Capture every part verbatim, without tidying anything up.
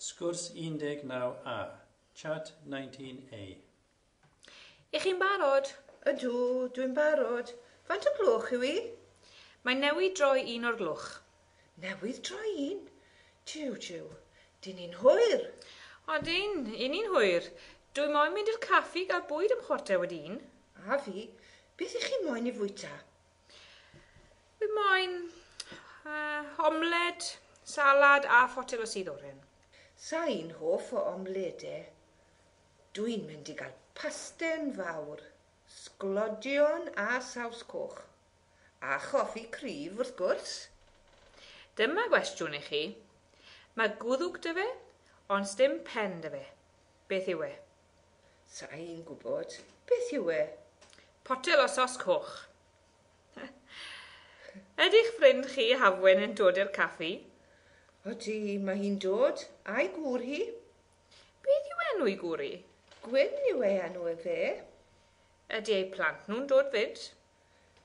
Skurs index now A, chart nineteen A. Ik in barod. Ydw, dwi'n barod. Faint o gloch yw I? Mae newid droi un o'r gloch. Newydd droi un? Tiw, tiw. Dyn ni'n hwyr. Odin, un ni'n hwyr. Dwi moyn mynd i'r caffi gael bwyd am chwarter wedi un. A fi, beth ych chi moyn i fwyta? Fi moyn uh, omled, salad a ffotel o sudd oren. Sa'n hoff o omledau. Dwi'n mynd i gael pasten fawr, sglodion a saws coch. A choffi cryf wrth gwrs. Dyma gwestiwn I chi. Mae gwddwg dy fe, ond sdim pen dy fe. Beth yw e? Sa'n gwybod. Beth yw e? Potel o sos coch. Ydych ffrind chi Hafwen yn dod i'r caffi? Odi, mae hi'n dod. A'i gŵr hi. Beth yw enw ei gŵr hi? Gwyn yw e enw e fe. Ydi ei plant nhw'n dod fyd?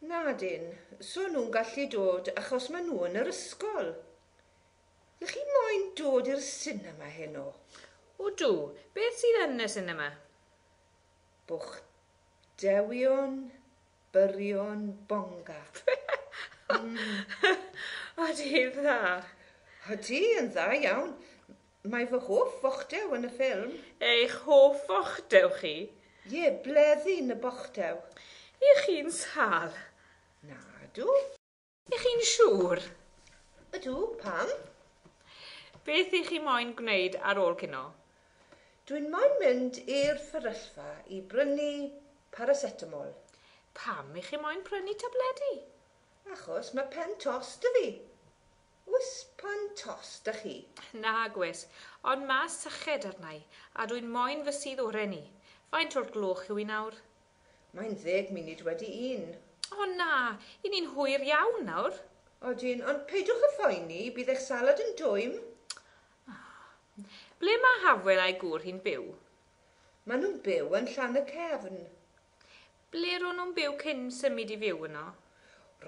Nadyn, so nhw'n gallu dod achos maen nhw yn yr ysgol. Ydych chi moyn dod i'r sinema heno? Odw, beth sydd yn y sinema? Bwch dewion, byrion, bonga. mm. Odi, dda. Odi, yn dda iawn. Mae fy hoff fochdew yn y ffilm. Eich hoff fochdew chi? Ie, bleddi'n y bochdew. Ych chi'n sal? Na, dw. Ych chi'n siŵr? Ydw, pam? Beth ych chi moyn gwneud ar ôl cino? Dwi'n moyn mynd i'r fferyllfa I brynu paracetamol. Pam ych chi moyn prynu tabledi? Achos mae pen tos dy fi. Oes pen tos dy chi? Na, gwes, ond mae syched arnau a dwi'n moyn fy sydd oren I. Faint o'r gloch yw I nawr? Mae'n ddeg munud wedi un. O na, i ni'n hwyr iawn nawr. Odyn, ond peidwch y phoeni bydd eich salad yn dwym. Ble mae Hafwen a'i gŵr hi'n byw? Maen nhw'n byw yn Llan y Cefn. Ble ro'n nhw'n byw cyn symud I fyw yno?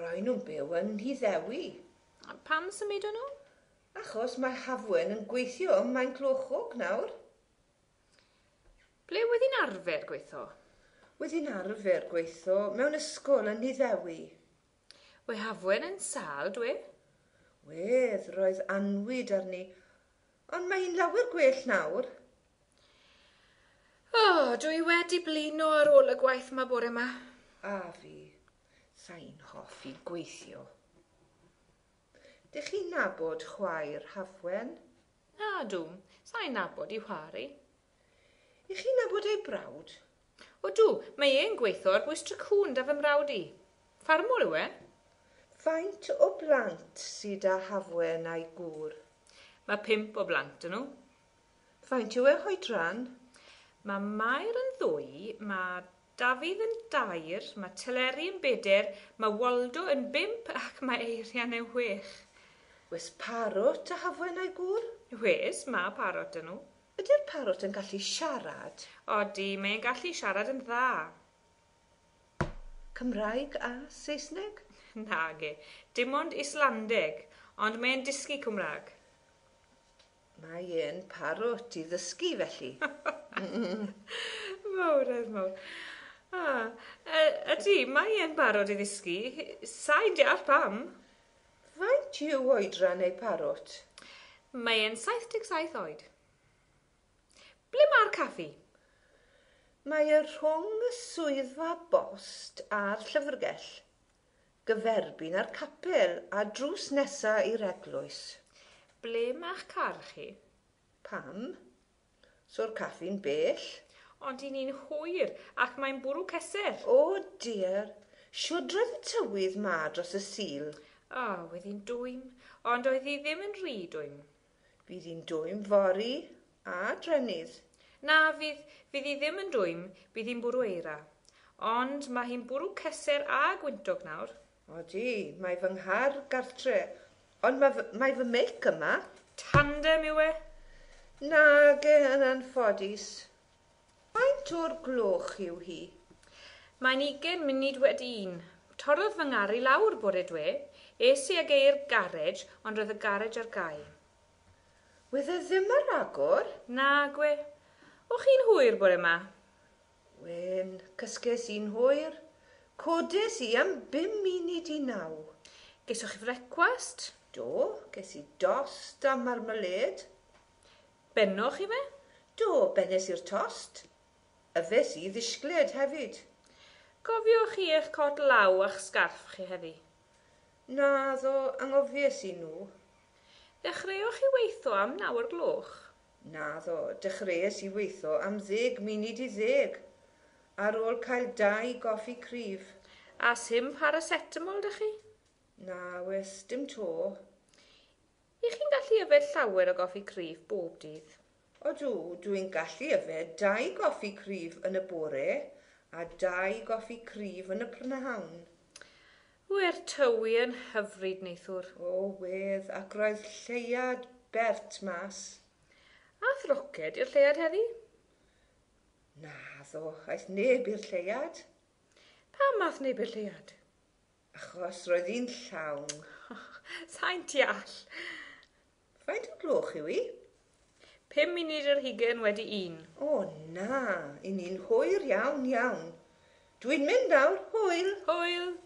Ro'n nhw'n byw yn Hyddewi. A pam symud nhw? Achos mae Hafwen yn gweithio ym Maen Clochog nawr. Ble wedd hi'n arfer gweithio? Wedd hi'n arfer gweithio mewn ysgol yn Hyddewi. We Hafwen yn sal, dwi? Wedd, roedd anwyd arni. Ond mae hi'n lawer gwell nawr. O, oh, dwi wedi blino ar ôl y gwaith mae bore yma. A fi, sa'n hoffi gweithio. Dych chi'n nabod chwaer Hafwen? Na, dwm, sa'n nabod I chwari. Ych chi'n nabod ei brawd? O, dw, mae e'n gweithio ar Bwystra Cŵn da fy mrawd I. Ffarmwr yw e? Faint o blant sydd â Hafwen a'i gŵr? Mae pimp o blant yn nhw. Faint yw e hoedran? Mae Mair yn ddwy, mae Dafydd yn dair, mae Teleri yn beder, mae Waldo yn bimp ac mae Eirian yn wech. Wes parot a Hafwen a'i gŵr? Wes, mae parot yn nhw. Ydy'r parot yn gallu siarad? Odi, mae'n gallu siarad yn dda. Cymraeg a Saesneg? Nage, dim ond Islandeg, ond mae'n dysgu Cymraeg. Mae e'n parot I ddysgu felly. Mawr ar mawr. Ah, ydy, mae e'n barod I ddysgu. Sa'n deall pam? Faint yw oedran ei parot? Mae e'n saith deg saith oed. Ble mae'r caffi? Mae e rhwng y swyddfa bost a'r llyfrgell. Gyferbyn ar capel a drws nesa i'r eglwys. Ble mae'ch car chi? Pam? So'r caffi'n bell. Ond I ni'n hwyr ac mae'n bwrw ceser. O dear, siwdrodd y tywydd ma dros y sil. O, oh, wedd hi'n dwym, ond oedd hi ddim yn rhy dwym. Bydd hi'n dwym fory a drennydd. Na, fydd, fydd hi ddim yn dwym, bydd hi'n bwrw eira. Ond mae hi'n bwrw ceser a gwyntog nawr. O di, mae fy nghar gartre. Ond mae, mae fy meic yma. Tandem yw e? Nag e yn anffodus. Faint o'r gloch yw hi? Mae'n ugain munud wedi un. Torrodd fy ngar I lawr bore dwe. Es I ag e'r garej, ond roedd y garej ar gau. Wyddoedd ddim ar agor? Nagwe. O'ch chi'n hwyr bore yma? Wen, cysges i'n hwyr. Codes i am bum munud i naw. Geiswch chi frecwast? Do, ges i dost a marmalade. Bennwch chi fe? Do, bennes i'r tost. Yfes i ddisgled hefyd. Gofiwch chi eich cod law a'ch sgarff chi heddi? Na, ddo, angofies i nhw. Dechreuwch chi weitho am nawr gloch? Na, ddo, dechreues i weitho am ddeg munud i ddeg, ar ôl cael dau goffi cryf. A sym paracetamol dych chi? Na, wes, dim to. Ych chi'n gallu yfed llawer o goffi cryf bob dydd? Odw, dwi'n gallu yfed dau goffi cryf yn y bore a dau goffi cryf yn y prynhawn. We'r tywi yn hyfryd neithwr. O, wedd, ac roedd lleiad bert mas. A throced i'r lleiad heddi? Na, ddo, aeth neb i'r lleiad. Pam aeth neb i'r lleiad? Achos roedd hi'n llawn. Sa'n deall. Faint o gloch yw hi? Pum munud yr hugain wedi un. O, na, i ni'n hwyr iawn iawn. Dwi'n mynd nawr, hwyl. Hwyl.